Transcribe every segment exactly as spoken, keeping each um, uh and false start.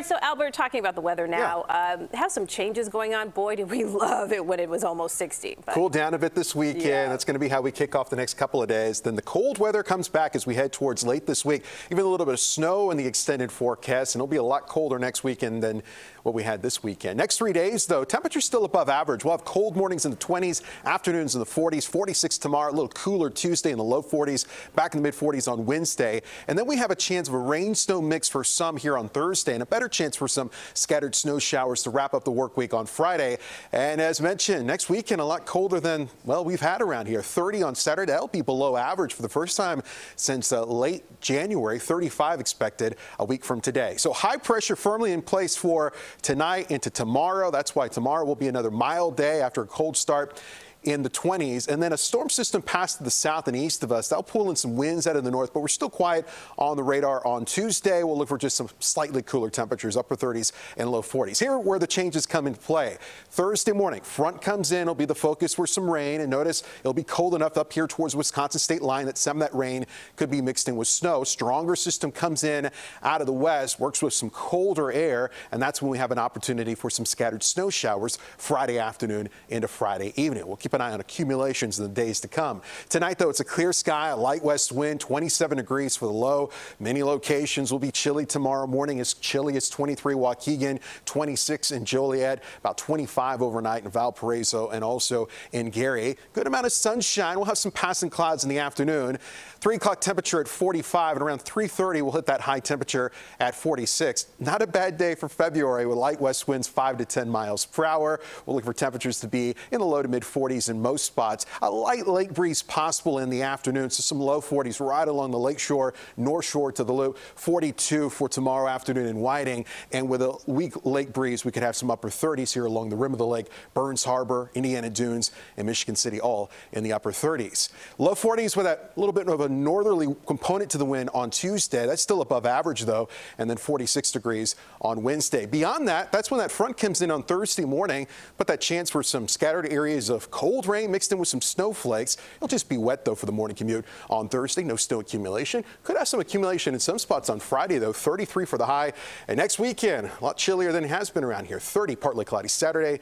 right, so Albert, talking about the weather now, yeah. um, has some changes going on. Boy, did we love it when it was almost sixty. But cool down a bit this weekend. Yeah. That's going to be how we kick off the next couple of days. Then the cold weather comes back as we head towards late this week. Even a little bit of snow in the extended forecast, and it'll be a lot colder next weekend than what we had this weekend. Next three days, though, temperatures still above average. We'll have cold mornings in the twenties, afternoons in the forties, forty-six tomorrow, a little cooler Tuesday in the low forties, back in the mid forties on Wednesday. And then we have a chance of a rain-snow mix for some here on Thursday and a better chance for some scattered snow showers to wrap up the work week on Friday. And as mentioned, next weekend a lot colder than, well, we've had around here. thirty on Saturday. That'll be below average for the first time since uh, late January. thirty-five expected a week from today. So high pressure firmly in place for tonight into tomorrow. That's why tomorrow will be another mild day after a cold start in the twenties, and then a storm system passed to the south and east of us. That'll pull in some winds out of the north, but we're still quiet on the radar on Tuesday. We'll look for just some slightly cooler temperatures, upper thirties and low forties. Here where the changes come into play. Thursday morning, front comes in. It'll be the focus for some rain, and notice it'll be cold enough up here towards Wisconsin state line that some of that rain could be mixed in with snow. Stronger system comes in out of the west, works with some colder air, and that's when we have an opportunity for some scattered snow showers Friday afternoon into Friday evening. We'll keep an eye on accumulations in the days to come. Tonight, though, it's a clear sky, a light west wind, twenty-seven degrees for the low. Many locations will be chilly tomorrow morning, as chilly as twenty-three Waukegan, twenty-six in Joliet, about twenty-five overnight in Valparaiso and also in Gary. Good amount of sunshine. We'll have some passing clouds in the afternoon. three o'clock temperature at forty-five, and around three thirty we'll hit that high temperature at forty-six. Not a bad day for February with light west winds five to ten miles per hour. We'll look for temperatures to be in the low to mid forties. In most spots, a light lake breeze possible in the afternoon, so some low forties right along the lakeshore, north shore to the loop. forty-two for tomorrow afternoon in Whiting, and with a weak lake breeze, we could have some upper thirties here along the rim of the lake. Burns Harbor, Indiana Dunes, and Michigan City all in the upper thirties. Low forties with a little bit of a northerly component to the wind on Tuesday. That's still above average, though, and then forty-six degrees on Wednesday. Beyond that, that's when that front comes in on Thursday morning, but that chance for some scattered areas of cold. Cold rain mixed in with some snowflakes. It'll just be wet, though, for the morning commute on Thursday. No snow accumulation. Could have some accumulation in some spots on Friday, though. thirty-three for the high. And next weekend, a lot chillier than it has been around here. thirty, partly cloudy Saturday.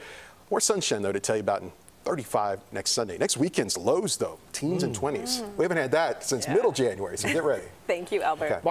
More sunshine, though, to tell you about in thirty-five next Sunday. Next weekend's lows, though, teens mm. and twenties. We haven't had that since yeah. middle January, so get ready. Thank you, Albert. Okay.